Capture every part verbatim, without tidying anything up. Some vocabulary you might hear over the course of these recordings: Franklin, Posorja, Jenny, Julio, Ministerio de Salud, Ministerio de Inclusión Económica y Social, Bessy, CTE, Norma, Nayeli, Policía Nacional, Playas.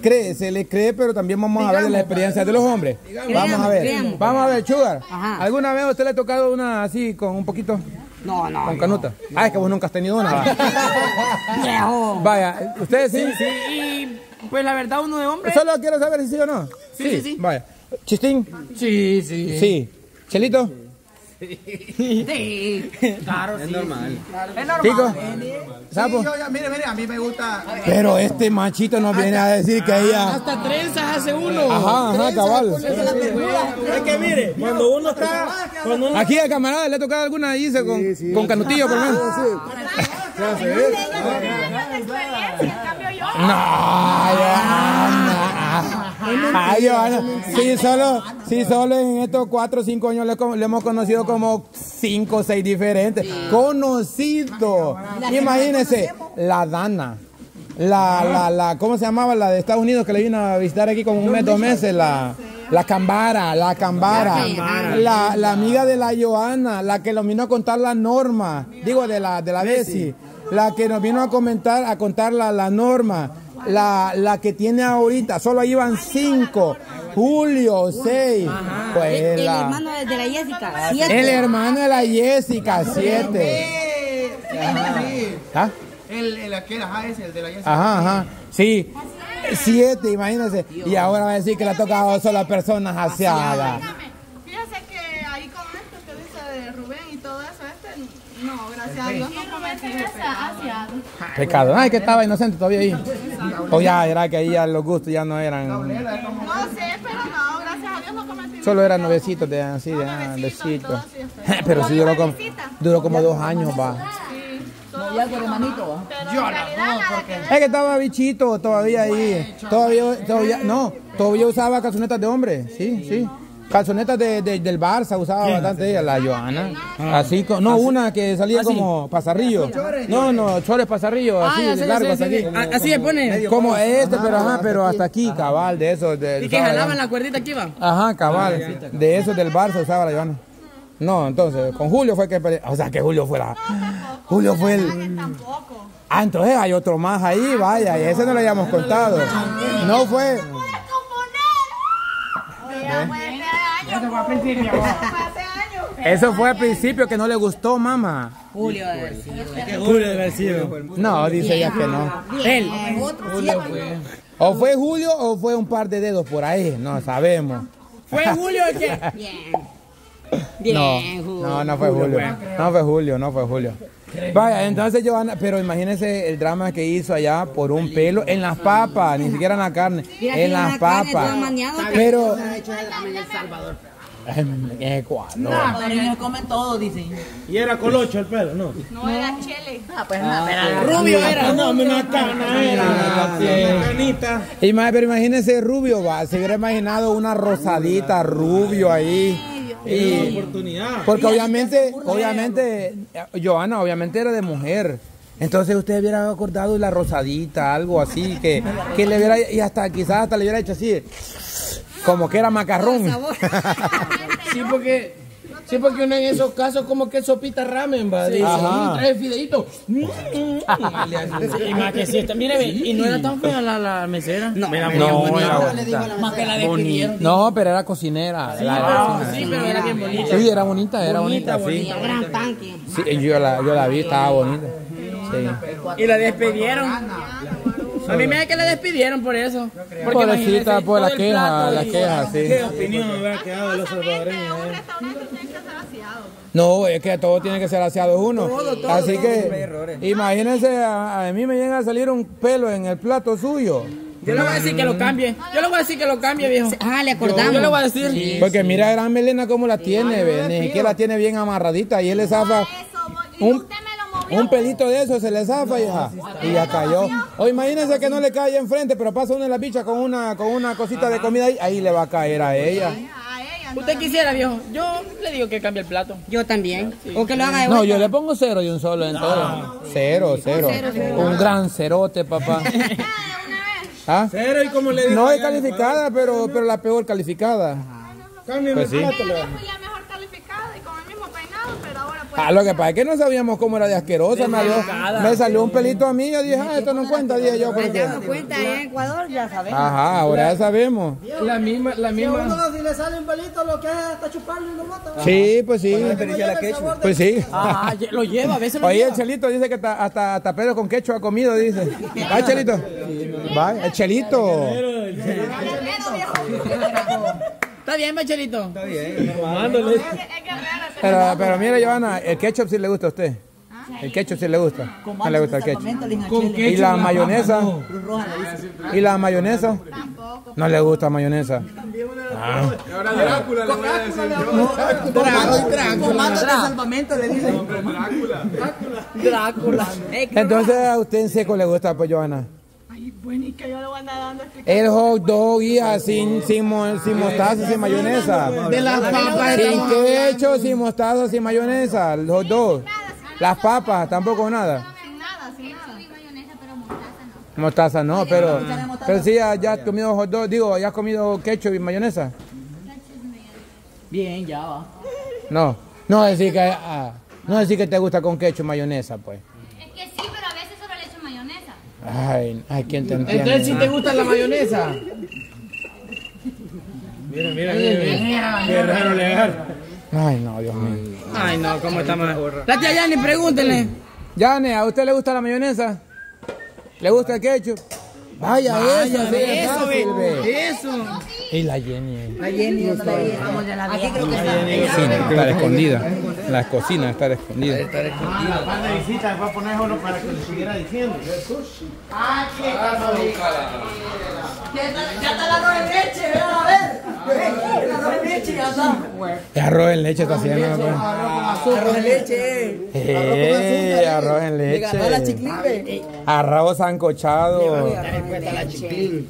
cree, se le cree, pero también vamos digamos, a ver de las experiencias de los hombres. Digamos, vamos a ver, digamos, vamos a ver, Sugar. Ajá. ¿Alguna vez usted le ha tocado una así con un poquito? No, no. ¿Con canuta? No. Ah, es que vos nunca has tenido una. No. Vaya, ¿ustedes sí? Sí, sí. Y, pues la verdad, uno de hombre. Solo quiero saber si sí o no. Sí, sí, sí, sí. Vaya. ¿Chistín? Sí, sí. Sí. ¿Chelito? Sí. Sí. Sí, claro, es sí, normal. Claro, es normal. Chicos, ¿sapo? Sí, yo, mire, mire, a mí me gusta. Pero este machito nos hasta, viene a decir que ella. Hasta trenzas hace uno. Ajá, ajá, cabal. Sí, es que mire, cuando uno está. Cuando uno... Aquí al camarada le ha tocado alguna, dice, con, sí, sí, con canutillo, por menos. No, ay, Johanna, sí, solo, sí, solo en estos cuatro o cinco años le, le hemos conocido como cinco o seis diferentes. Sí. Conocido. Imagínense, la Dana, la, la, la, ¿cómo se llamaba? La de Estados Unidos que le vino a visitar aquí como un mes, dos meses, la... La Cambara, la Cambara, la, la amiga de la Johanna, la que nos vino a contar la Norma, digo, de la de la Bessy, la que nos vino a comentar, a contar la, la Norma. La, la que tiene ahorita, solo ahí van cinco. Julio, seis. Pues el, la... el hermano de la Jessica, siete. El hermano de la Jessica, siete. Ajá. ¿Ah? El, el, aquel, ajá, ese, el de la Jessica. Ajá, ajá. Sí, siete, imagínense. Y ahora va a decir que le ha tocado a solo personas aseadas. Fíjese que ahí con esto que dice de Rubén y todo eso, este, no, gracias a Dios no comete aseado. Pecado. Ay, que estaba inocente todavía ahí. O ya era que ahí ya los gustos ya no eran. No sé, pero no, gracias a Dios no cometí. Solo eran novecitos de así, de ah, besitos. Pero sí duró como, duró como dos años, va. Sí, todo ya con hermanito, va. Yo no, es que estaba bichito todavía ahí. Todavía, todavía, no, todavía usaba calzonetas de hombre, sí, sí. Calzonetas de, de, del Barça usaba ¿quién? Bastante ella, la Johanna. Ah. Así, no, así, una que salía así, como pasarrillo. No, no, chores pasarrillo, ah, así, de largo, sí, hasta sí, aquí. Como, así como, se pone. Como este, ajá, pero ajá, pero hasta aquí, ajá, cabal, de esos. De, y que jalaban la cuerdita aquí, va. Ajá, cabal, ah, de esos del Barça usaba la Johanna. No, entonces, con Julio fue que... O sea, que Julio fue la... No, Julio fue el... Tampoco. Ah, entonces hay otro más ahí, vaya, y ese no lo habíamos contado. No fue... Eso fue al principio que no le gustó, mamá. Julio de haber sido. Julio de haber sido. No, dice ella que no. Él. O fue Julio o fue un par de dedos por ahí, no sabemos. ¿Fue Julio el que? Bien. No, no fue Julio. No fue Julio, no fue Julio. Vaya, entonces Johanna, pero imagínense el drama que hizo allá por un pelo en las papas, ni siquiera en la carne, en las papas. Pero en Ecuador. No, pero ellos comen todo, dicen. Y era colocho el pelo, ¿no? No era chele. Ah, pues nada, rubio era. No, una cana era. Canita. Y más, pero imagínense rubio, va, se hubiera imaginado una rosadita rubio ahí. Y, oportunidad. Porque obviamente, obviamente, Johanna obviamente era de mujer. Entonces usted hubiera acordado la rosadita, algo así, que, que le hubiera, y hasta quizás hasta le hubiera hecho así, como que era macarrón. Sí, porque, sí, porque uno en esos casos como que sopita ramen, va, dice, trae fideíto. Y más que si está, mire, y no era tan fea la, la mesera. No, mira, no, era más que la despidieron. No, pero era cocinera. Sí, la, sí, pero era bien bonita. Sí, era bonita, era bonita, bonita, sí. Gran tanque. Sí, yo la, yo la vi, estaba bonita. Sí. Y la despidieron. A mí me da que la despidieron por eso. Pobrecita, por la queja, la queja, sí. ¿Qué opinión habrá quedado de los salvadoreños? No, es que todo tiene que ser aseado uno. Todo, todo, así todo, que imagínense, a, a mí me llega a salir un pelo en el plato suyo. Yo le voy a decir que lo cambie. Yo le voy a decir que lo cambie, viejo. Ah, le acordamos. Yo, yo le voy a decir. Sí, porque sí, mira, gran melena cómo la tiene, ven. Ni siquiera la tiene bien amarradita. Y él le zafa un, un pelito de eso, se le zafa, hija. Y ya cayó. O imagínense que no le cae enfrente, pero pasa una de las bichas con una, con una cosita de comida ahí, ahí le va a caer a ella. Usted quisiera, viejo. Yo le digo que cambie el plato. Yo también. Sí. O que lo haga de vuelta. No, yo le pongo cero y un solo en no, todo. Cero, cero. cero, cero. Un gran cerote, papá. ¿Ah? Cero y como le digo. No es calificada, pero, pero la peor calificada. Cambien el plato. Yo fui la mejor calificada y con el mismo peinado, pero ahora pues. Ah, lo que pasa es que no sabíamos cómo era de asquerosa. De me, salió, me salió un pelito a mí. Yo dije, ah, esto no cuenta, dije yo. Porque... no cuenta, en Ecuador ya sabemos. Ajá, ahora ya sabemos. La misma, la misma. Si a uno si le sale un pelito, lo que hace es hasta chuparlo y lo mata. Ajá. Sí, pues sí. Pues, no la quechua. De... pues sí. Ah, lo lleva, a veces lo Oye, lleva. El Chelito dice que hasta, hasta, hasta Pedro con quechua ha comido, dice. Va, Chelito. Va, el Chelito. El Chelito. ¿Está bien, Bachelito? Está bien. Pero, pero mire, Giovanna, el ketchup sí le gusta a usted. El ketchup sí le gusta. No le gusta el ketchup. ¿Y la mayonesa? ¿Y la mayonesa? Tampoco. No le gusta mayonesa. Ah. Y ahora Drácula le voy a decir yo. Comando de salvamento le dicen. Drácula. Drácula. Entonces a usted en seco le gusta, pues, Giovanna. Bueno, y que yo lo voy a andar dando explicación. El hot dog, hija, sin, sin, mo, sin mostaza, sin mayonesa. De las papas. Sin ketchup, sin mostaza, sin mayonesa. El hot dog. Las papas, tampoco nada. Sin nada, sin nada. Mayonesa, pero mostaza no. Mostaza no, pero... pero sí, ya, ya has comido hot dog, digo, ya has comido ketchup y mayonesa. Bien, ya va. No, no decir que, ah, no decir que te gusta con ketchup y mayonesa, pues. Ay, ay, ¿quién te entiende? Entonces, si ¿sí te gusta la mayonesa? Mira, mira, mira. Qué raro leer. Ay, no, Dios mío. Ay, no, ¿cómo estamos? La tía Jenny, pregúntenle. Jenny, ¿a usted le gusta la mayonesa? ¿Le gusta el ketchup? Vaya, Vaya eso, eso, eso, eso. Y la Jenny. La Jenny, no la Jenny. Aquí creo que está. Sí, está escondida. La cocina está escondida. Está escondida. Van de visita, voy a poner uno para que le siguiera diciendo. Ah, aquí está. Ya está el arroz en leche, vean a ver. El arroz en leche ya está. El arroz en leche está haciendo. Arroz en leche. Arroz en leche. Le ganó la chiclín. Arroz sancochado. La chiclín.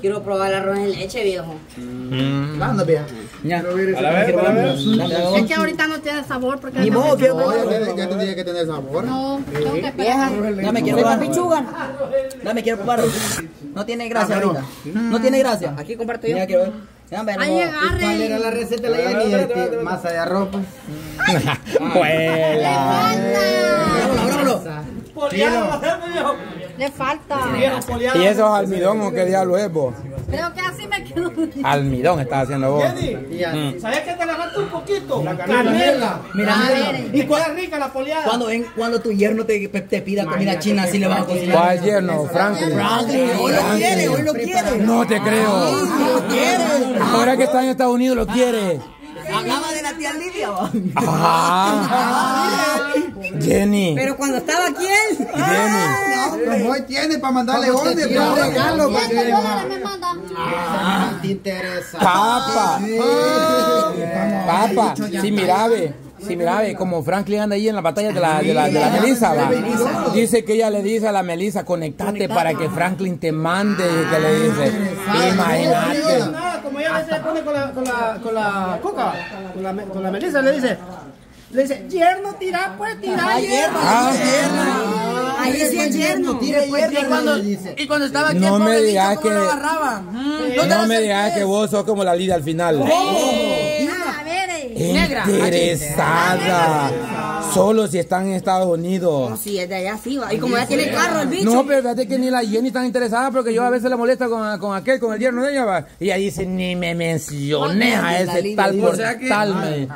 Quiero probar el arroz en leche, viejo. ¿Cuándo, viejo? Ya. Es que ahorita no tiene sabor porque... ni modo, quiero probar. Ya tendría que tener sabor. No, tengo que esperar. Ya me quiero probar pichuga. Ya me quiero probar. No tiene gracia ahorita. No tiene gracia. Aquí comparto yo. Ya quiero ver. Ahí agarre. ¿Cuál era la receta de la Jenny? Masa de arroz. ¡Puela! ¡Vámonos, vámonos! Le falta. ¿Y eso es almidón o qué diablo es vos? Creo que así me quedo. Almidón estás haciendo vos. Jenny, mm. ¿sabes que te la falta un poquito? La canela. Mira, y cuál rica la poleada. Cuando, ven, cuando tu yerno te, te pida comida china, así le vas a cocinar. ¿Cuál yerno? Franklin. Franklin. Hoy lo quiere, hoy lo quiere. No te creo. Lo quiere. Ahora que está en Estados Unidos lo quiere. Hablaba de la tía Lidia. Ah, Jenny. Pero cuando estaba aquí él. Jenny. Ah, no, no hoy tiene para mandarle orden. Regalo para que me manda. Ah, te interesa. Papa. Sí. Papa. Sí, mira, ve. Sí, mira, ve, como Franklin anda ahí en la batalla de la, de la, de la Melissa, ¿va? Dice que ella le dice a la Melissa, conectate para que Franklin te mande, que le dice. Imagínate. Como ella a veces le pone con la, con la, con la coca, con la, con la Melissa, le dice, le dice, yerno, tira, pues, tira, yerno. Ah, yerno. Ahí sí es yerno, tira yerno. Y cuando, y cuando estaba aquí, no me digas que, no me digas que vos sos como la Lidia al final. Interesada. Solo si están en Estados Unidos. No, si es de allá, sí va. Y como ya tiene carro el bicho. No, pero fíjate que ni la Jenny está interesada porque yo a veces la molesto con, con aquel, con el yerno de ella. Va. Y ahí dice, ni me menciones a ese tal por tal.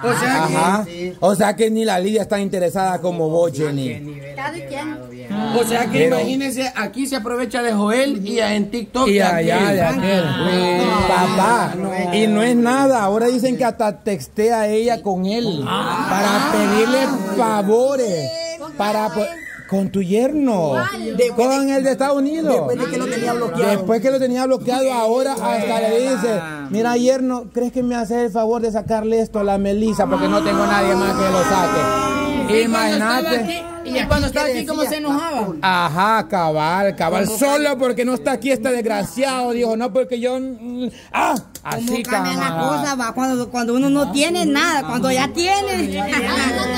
O sea que ni la Lidia está interesada como vos, Jenny. O sea que imagínense, aquí se aprovecha de Joel y en TikTok y allá de aquel. Papá. Y no es nada. Ahora dicen que hasta textea a ella con él para pedirle favores. Para... con tu yerno, vale. Con el de Estados Unidos. Después de que lo tenía bloqueado. Después que lo tenía bloqueado, ahora hasta le dice, mira yerno, ¿crees que me haces el favor de sacarle esto a la Melissa? Porque no tengo nadie más que lo saque. Imagínate. Y cuando estaba aquí, ¿cómo se enojaba? Ajá, cabal, cabal. Solo porque no está aquí este desgraciado, dijo, no, porque yo... ¡Ah! Así, cabal. Cuando, cuando uno no tiene nada, cuando ya tiene... No te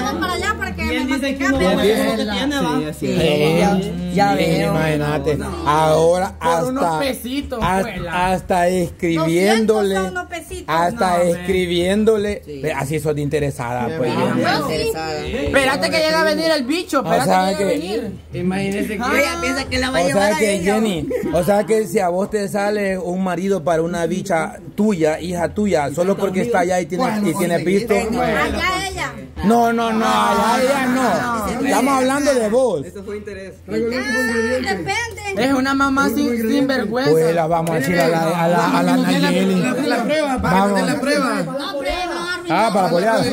vas para allá para que... bien dice que no va a ver lo que tiene, va. Sí, ya, ya veo. Imagínate, ahora hasta hasta escribiéndole, hasta escribiéndole, así sos de interesada, pues. Espérate que llega a venir el bicho, espérate que llega a venir. Imagínese que ella piensa que la va a llevar a ella. Jenny, o sea que si a vos te sale un marido para una bicha tuya, hija tuya, solo porque está allá y tiene visto. Allá ella. No, no, no, allá ella no. Estamos hablando de vos. Eso fue interés. Es una mamá sin vergüenza. Pues la vamos a decir a la Nayeli. La prueba, para la prueba. No, prueba. Ah, para polear.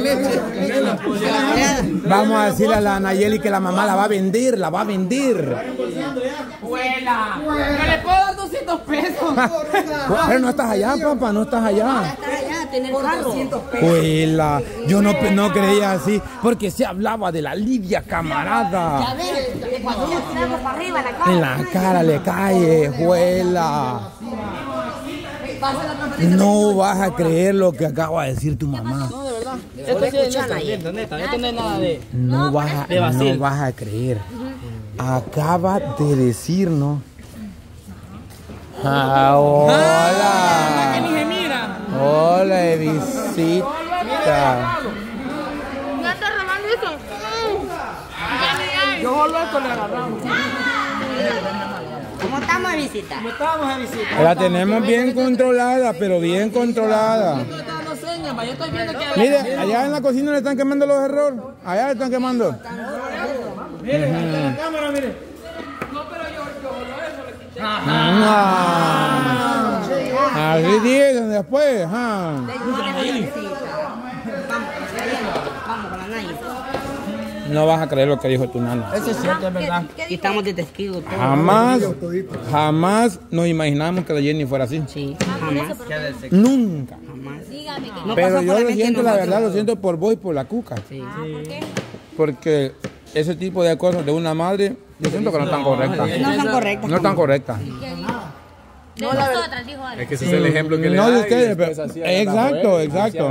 Vamos a decirle a la Nayeli que la mamá la va a vender, la va a vender. ¡Huela! ¡Que le puedo dar doscientos pesos! Pero no estás allá, papá, no estás allá. Huela, yo no, no creía así, porque se hablaba de la Lidia, camarada. En la cara le cae, huela. No vas a creer lo que acaba de decir tu mamá. No, de verdad. Esto sí es neta, neta, neta. Esto no es nada de... No vas a, no vas a creer. Acaba de decirnos... Ah, ¡hola! ¡Hola, de visita! ¿Me estás robando eso? Yo solo esto le agarramos. ¿Cómo estamos de visita? ¿Cómo estamos de visita? La tenemos bien controlada, pero bien controlada. Mire, allá en la cocina le están quemando los errores. Allá le están quemando. Mire, la cámara, mire. No, pero yo eso le quité. Ajá. Así dicen después. Ajá. Vamos con la Nayeli. No vas a creer lo que dijo tu nana. Eso es cierto, es verdad. Y estamos de testigo. Todo. Jamás, jamás nos imaginamos que la Jenny fuera así. Sí, jamás. Nunca. Jamás. Dígame que no. Pero yo lo siento, la verdad, lo siento por vos y por la cuca. Sí. ¿Por qué? Porque ese tipo de cosas de una madre, yo siento que no están correctas. No están correctas. No están correctas. No, la verdad. Es que ese es el ejemplo que le da. No de ustedes, pero. Exacto, exacto.